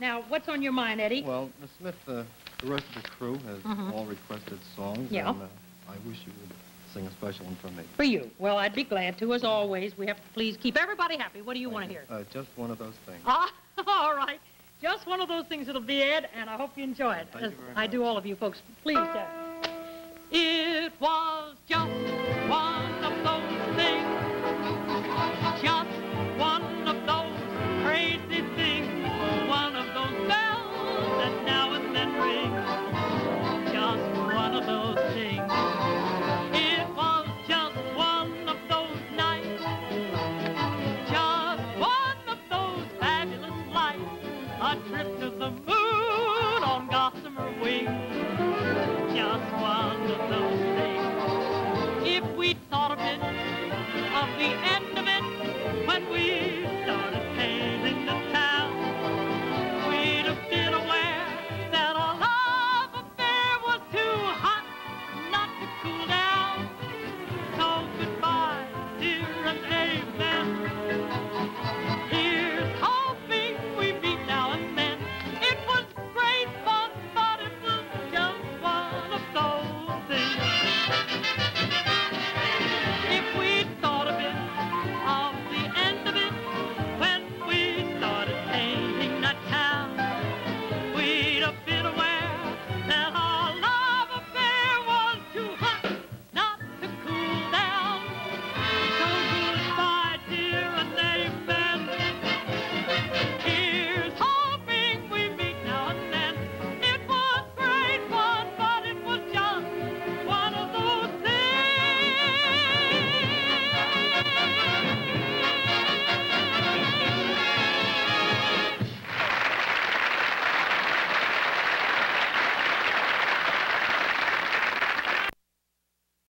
Now, what's on your mind, Eddie? Well, Ms. Smith, the rest of the crew has all requested songs. Yeah. And I wish you would sing a special one for me. For you? Well, I'd be glad to, as always. We have to please keep everybody happy. What do you want to hear? Just one of those things. Ah, all right. Just one of those things it'll be, Ed, and I hope you enjoy it. Thank you very much. I do all of you folks. Please, Ed. It was just one of those things. Just one of those crazy things. One of those bells that now and then ring. Just one of those things. It was just one of those nights. Just one of those fabulous lights. A trip to the moon on gossamer wings.